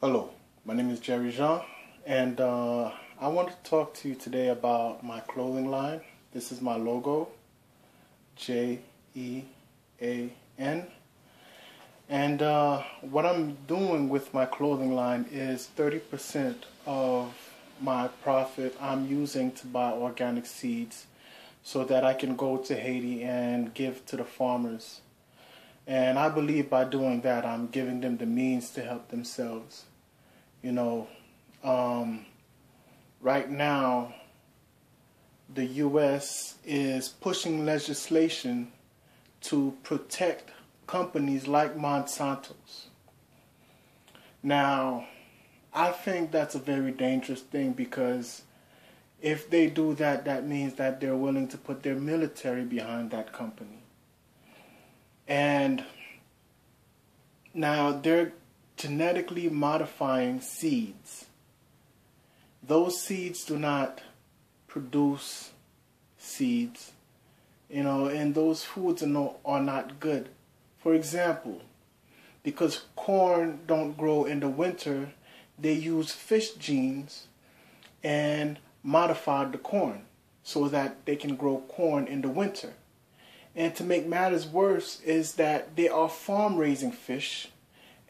Hello, my name is Jerry Jean, and I want to talk to you today about my clothing line. This is my logo, Jean, and what I'm doing with my clothing line is 30% of my profit I'm using to buy organic seeds so that I can go to Haiti and give to the farmers. And I believe by doing that, I'm giving them the means to help themselves. You know, right now, the U.S. is pushing legislation to protect companies like Monsanto's. Now, I think that's a very dangerous thing, because if they do that, that means that they're willing to put their military behind that company. And now they're genetically modifying seeds. Those seeds do not produce seeds, you know, and those foods are not good. For example, because corn don't grow in the winter, they use fish genes and modified the corn so that they can grow corn in the winter. And to make matters worse is that they are farm raising fish,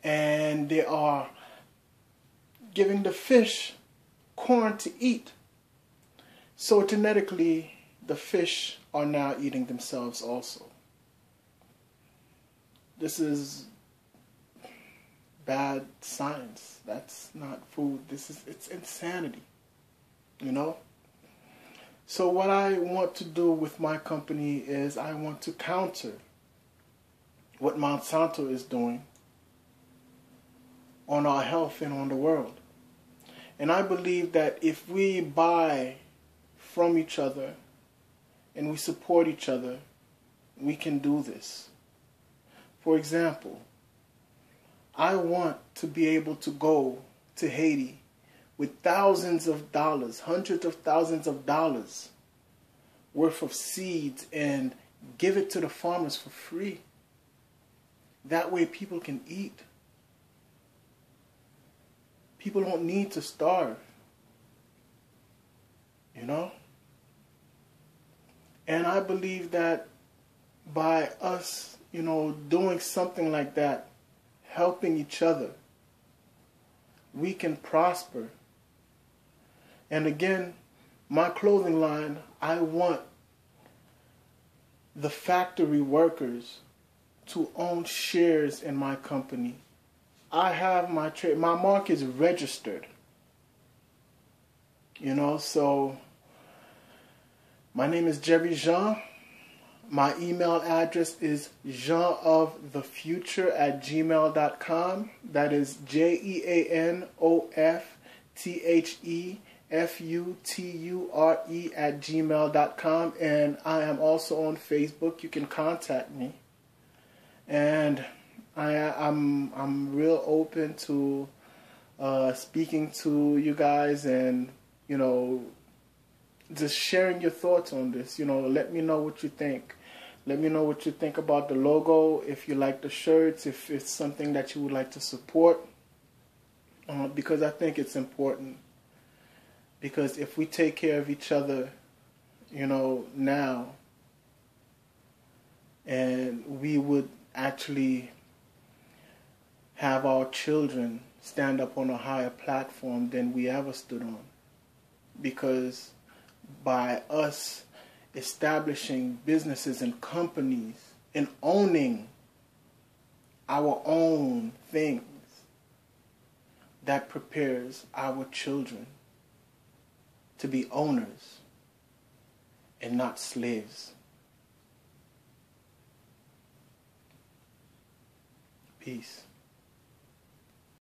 and they are giving the fish corn to eat. So genetically, the fish are now eating themselves also. This is bad science. That's not food. It's insanity, you know? So what I want to do with my company is I want to counter what Monsanto is doing on our health and on the world. And I believe that if we buy from each other and we support each other, we can do this. For example, I want to be able to go to Haiti with thousands of dollars, hundreds of thousands of dollars worth of seeds, and give it to the farmers for free. That way people can eat. People don't need to starve, you know? And I believe that by us, you know, doing something like that, helping each other, we can prosper. And again, my clothing line, I want the factory workers to own shares in my company. I have my trade, my mark is registered. You know, so my name is Jerry Jean. My email address is jeanofthefuture@gmail.com. That is jeanofthefuture@gmail.com, and I am also on Facebook. You can contact me, and I'm real open to speaking to you guys, and you know, just sharing your thoughts on this. You know, let me know what you think. Let me know what you think about the logo. If you like the shirts, if it's something that you would like to support, because I think it's important. Because if we take care of each other, you know, now, and we would actually have our children stand up on a higher platform than we ever stood on. Because by us establishing businesses and companies and owning our own things, that prepares our children to be owners and not slaves. Peace.